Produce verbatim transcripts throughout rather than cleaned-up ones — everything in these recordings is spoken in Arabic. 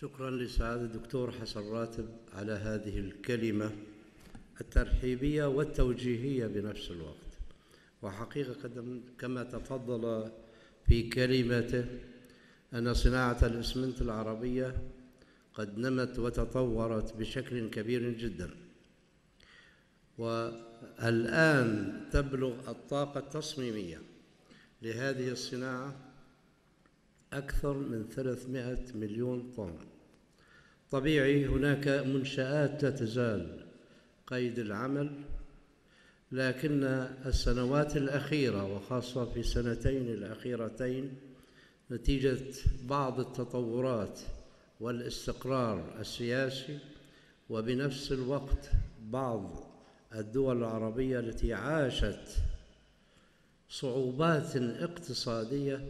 شكرا لسعادة الدكتور حسن راتب على هذه الكلمة الترحيبية والتوجيهية بنفس الوقت. وحقيقة كما تفضل في كلمته أن صناعة الإسمنت العربية قد نمت وتطورت بشكل كبير جدا، والآن تبلغ الطاقة التصميمية لهذه الصناعة أكثر من ثلاثمائة مليون طن. طبيعي هناك منشآت لا تزال قيد العمل، لكن السنوات الأخيرة وخاصة في السنتين الأخيرتين نتيجة بعض التطورات والاستقرار السياسي، وبنفس الوقت بعض الدول العربية التي عاشت صعوبات اقتصادية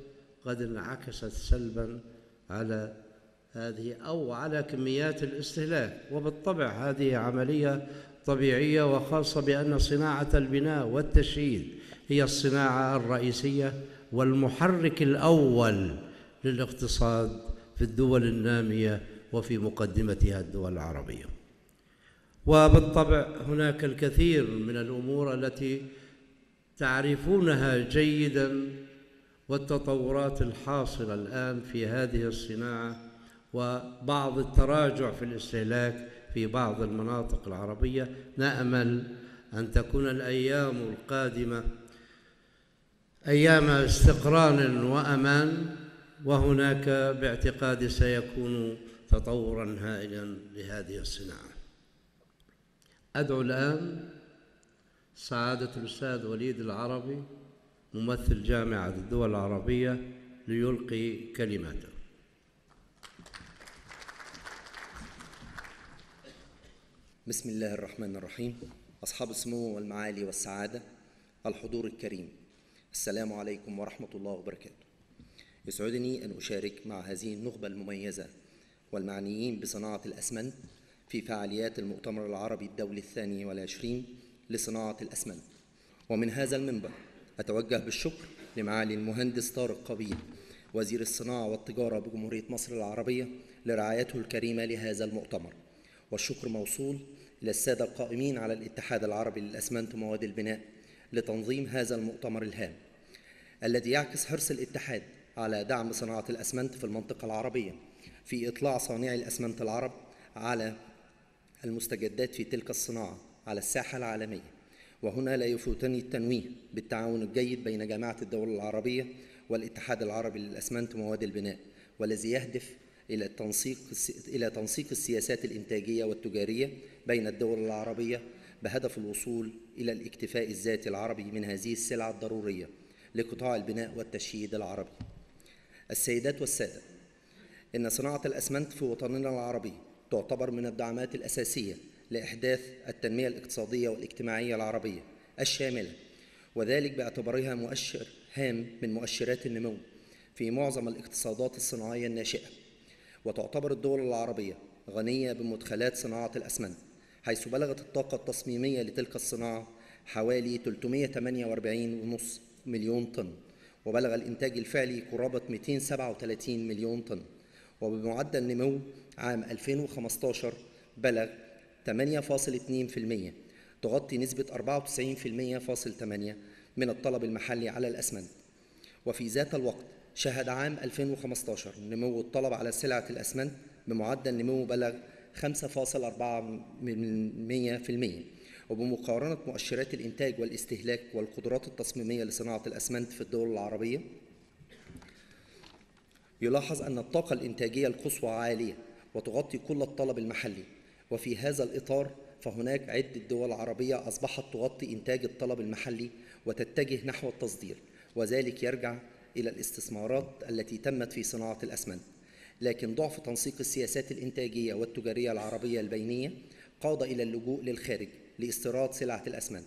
قد انعكست سلباً على هذه أو على كميات الاستهلاك. وبالطبع هذه عملية طبيعية، وخاصة بأن صناعة البناء والتشييد هي الصناعة الرئيسية والمحرك الأول للاقتصاد في الدول النامية وفي مقدمتها الدول العربية. وبالطبع هناك الكثير من الأمور التي تعرفونها جيداً والتطورات الحاصلة الآن في هذه الصناعة، وبعض التراجع في الاستهلاك في بعض المناطق العربية. نأمل أن تكون الأيام القادمة أيام استقرار وأمان، وهناك باعتقادي سيكون تطوراً هائلاً لهذه الصناعة. أدعو الآن سعادة الأستاذ وليد العربي ممثل جامعة الدول العربية ليلقي كلماته. بسم الله الرحمن الرحيم. أصحاب السمو والمعالي والسعادة، الحضور الكريم، السلام عليكم ورحمة الله وبركاته. يسعدني أن أشارك مع هذه النخبة المميزة والمعنيين بصناعة الأسمنت في فعاليات المؤتمر العربي الدولي الثاني والعشرين لصناعة الأسمنت. ومن هذا المنبر أتوجه بالشكر لمعالي المهندس طارق قبيل وزير الصناعة والتجارة بجمهورية مصر العربية لرعايته الكريمة لهذا المؤتمر، والشكر موصول إلى السادة القائمين على الاتحاد العربي للأسمنت ومواد البناء لتنظيم هذا المؤتمر الهام الذي يعكس حرص الاتحاد على دعم صناعة الأسمنت في المنطقة العربية في إطلاع صانعي الأسمنت العرب على المستجدات في تلك الصناعة على الساحة العالمية. وهنا لا يفوتني التنويه بالتعاون الجيد بين جامعة الدول العربية والاتحاد العربي للأسمنت ومواد البناء، والذي يهدف إلى تنسيق إلى تنسيق السياسات الإنتاجية والتجارية بين الدول العربية بهدف الوصول إلى الاكتفاء الذاتي العربي من هذه السلعة الضرورية لقطاع البناء والتشييد العربي. السيدات والسادة، إن صناعة الأسمنت في وطننا العربي تعتبر من الدعامات الأساسية لإحداث التنمية الاقتصادية والاجتماعية العربية الشاملة، وذلك باعتبارها مؤشر هام من مؤشرات النمو في معظم الاقتصادات الصناعية الناشئة. وتعتبر الدول العربية غنية بمدخلات صناعة الأسمنت، حيث بلغت الطاقة التصميمية لتلك الصناعة حوالي ثلاثمائة وثمانية وأربعين فاصلة خمسة مليون طن، وبلغ الإنتاج الفعلي قرابة مئتين وسبعة وثلاثين مليون طن، وبمعدل نمو عام ألفين وخمسة عشر بلغ ثمانية فاصلة اثنين بالمئة، تغطي نسبة أربعة وتسعين فاصلة ثمانية بالمئة من الطلب المحلي على الأسمنت. وفي ذات الوقت شهد عام ألفين وخمسة عشر نمو الطلب على سلعة الأسمنت بمعدل نمو بلغ خمسة فاصلة أربعة بالمئة، وبمقارنة مؤشرات الإنتاج والاستهلاك والقدرات التصميمية لصناعة الأسمنت في الدول العربية، يلاحظ أن الطاقة الإنتاجية القصوى عالية وتغطي كل الطلب المحلي. وفي هذا الإطار فهناك عدة دول عربية أصبحت تغطي إنتاج الطلب المحلي وتتجه نحو التصدير، وذلك يرجع إلى الاستثمارات التي تمت في صناعة الأسمنت. لكن ضعف تنسيق السياسات الإنتاجية والتجارية العربية البينية قاد إلى اللجوء للخارج لاستيراد سلعة الأسمنت،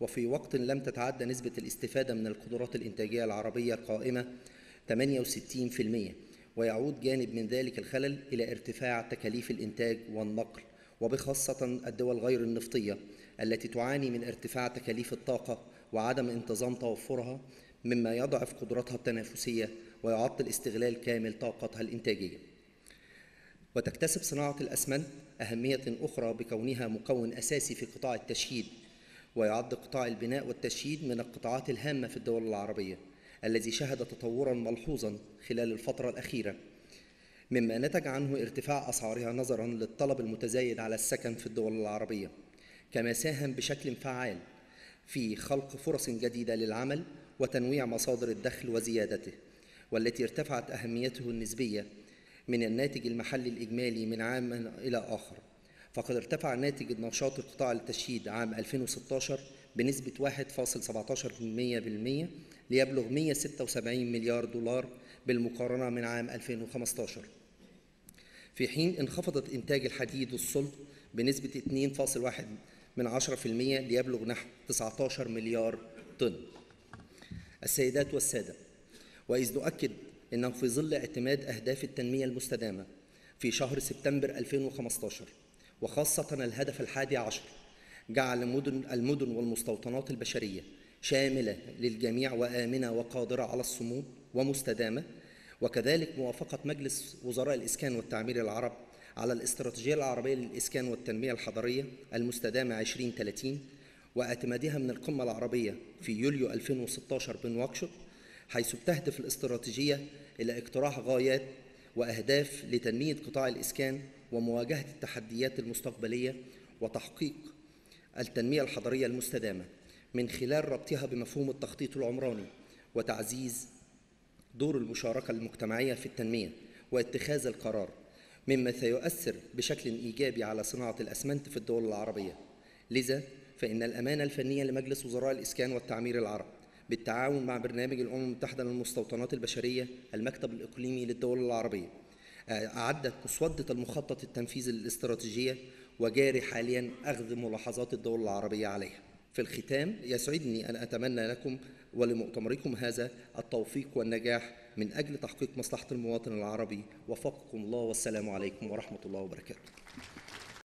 وفي وقت لم تتعدى نسبة الاستفادة من القدرات الإنتاجية العربية القائمة ثمانية وستين بالمئة، ويعود جانب من ذلك الخلل إلى ارتفاع تكاليف الإنتاج والنقل، وبخاصة الدول غير النفطية التي تعاني من ارتفاع تكاليف الطاقة وعدم انتظام توفرها، مما يضعف قدرتها التنافسية ويعطل استغلال كامل طاقتها الإنتاجية. وتكتسب صناعة الأسمنت أهمية أخرى بكونها مكون أساسي في قطاع التشييد، ويعد قطاع البناء والتشييد من القطاعات الهامة في الدول العربية الذي شهد تطوراً ملحوظاً خلال الفترة الأخيرة، مما نتج عنه ارتفاع أسعارها نظراً للطلب المتزايد على السكن في الدول العربية، كما ساهم بشكل فعال في خلق فرص جديدة للعمل وتنويع مصادر الدخل وزيادته، والتي ارتفعت أهميته النسبية من الناتج المحلي الإجمالي من عام إلى آخر، فقد ارتفع ناتج نشاط قطاع التشييد عام ألفين وستة عشر بنسبة واحد فاصل سبعة عشر بالمية ليبلغ مئة وستة وسبعين مليار دولار بالمقارنة من عام ألفين وخمسة عشر، في حين انخفضت إنتاج الحديد والصلب بنسبة اثنين فاصل واحد بالمية ليبلغ نحو تسعة عشر مليار طن. السيدات والسادة، وإذ نؤكد أنه في ظل اعتماد أهداف التنمية المستدامة في شهر سبتمبر ألفين وخمسة عشر، وخاصة الهدف الحادي عشر، جعل المدن والمستوطنات البشرية شاملة للجميع وآمنة وقادرة على الصمود ومستدامة، وكذلك موافقة مجلس وزراء الإسكان والتعمير العرب على الاستراتيجية العربية للإسكان والتنمية الحضرية المستدامة ألفين وثلاثين، واعتمادها من القمة العربية في يوليو ألفين وستة عشر بنواكشوط، حيث بتهدف الاستراتيجية إلى اقتراح غايات وأهداف لتنمية قطاع الإسكان ومواجهة التحديات المستقبلية وتحقيق التنمية الحضرية المستدامة من خلال ربطها بمفهوم التخطيط العمراني وتعزيز دور المشاركة المجتمعية في التنمية واتخاذ القرار، مما سيؤثر بشكل إيجابي على صناعة الأسمنت في الدول العربية. لذا فإن الأمانة الفنية لمجلس وزراء الإسكان والتعمير العرب بالتعاون مع برنامج الأمم المتحدة للمستوطنات البشرية المكتب الإقليمي للدول العربية أعدت مسودة المخطط التنفيذي للاستراتيجية، وجاري حالياً أخذ ملاحظات الدول العربية عليها. في الختام، يسعدني أن أتمنى لكم ولمؤتمركم هذا التوفيق والنجاح من أجل تحقيق مصلحة المواطن العربي، وفقكم الله، والسلام عليكم ورحمة الله وبركاته.